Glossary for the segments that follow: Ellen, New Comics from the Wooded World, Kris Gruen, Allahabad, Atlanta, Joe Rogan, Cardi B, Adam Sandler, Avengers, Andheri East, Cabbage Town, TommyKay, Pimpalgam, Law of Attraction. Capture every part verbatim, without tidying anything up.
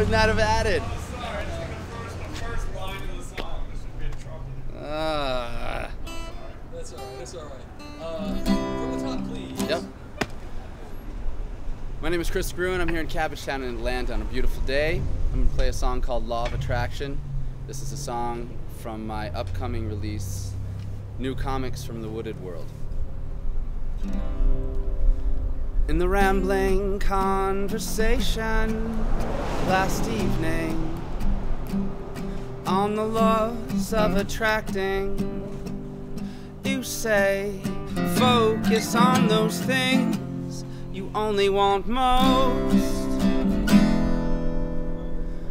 would not have added. Uh, that's alright, that's alright. Uh, from the top, please. Yep. My name is Kris Gruen. I'm here in Cabbage Town in Atlanta on a beautiful day. I'm gonna play a song called Law of Attraction. This is a song from my upcoming release, New Comics from the Wooded World. In the rambling conversation last evening, on the laws of attracting, you say, focus on those things you only want most,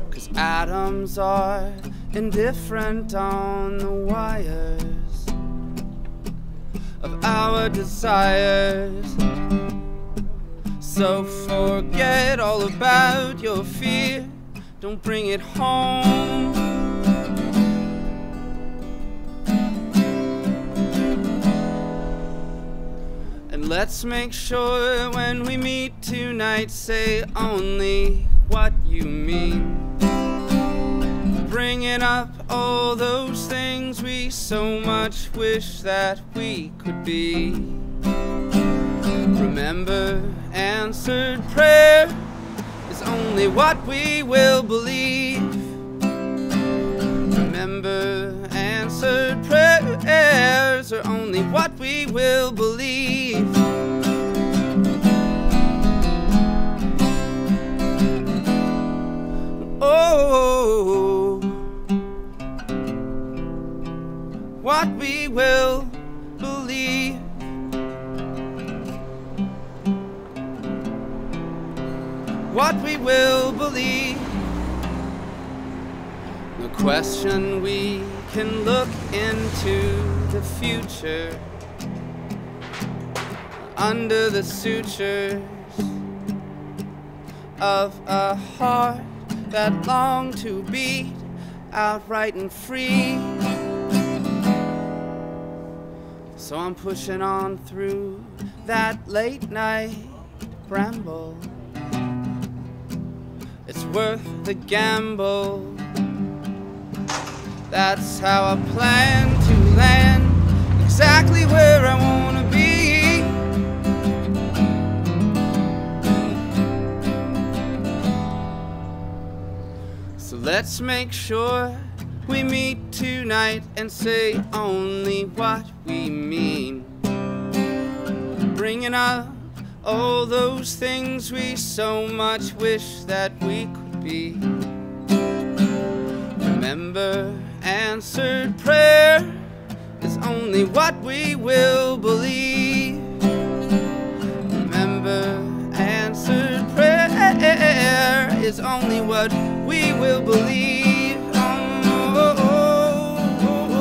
'cause atoms are indifferent on the wires of our desires. So forget all about your fear, don't bring it home. Let's make sure when we meet tonight, say only what you mean. Bringing up all those things we so much wish that we could be. Remember, answered prayer is only what we will believe. Remember, answered prayers are only what we will believe. Oh, what we will believe. What we will believe. The question we can look into the future under the sutures of a heart that longed to beat outright and free. So I'm pushing on through that late night bramble. It's worth the gamble. That's how I plan to land exactly where I want to be. So let's make sure we meet tonight and say only what we mean. Bringing up all those things we so much wish that we could be. Remember, answered prayer is only what we will believe. Remember, answered prayer is only what we will believe. Oh, oh,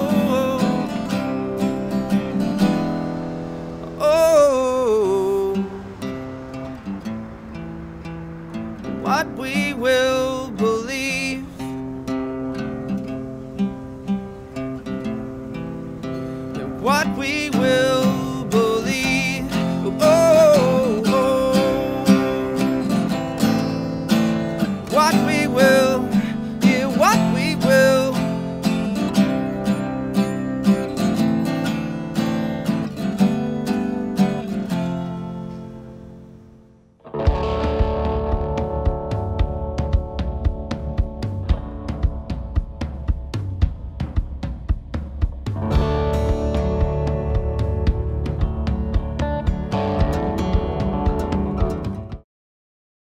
oh, oh, oh. What we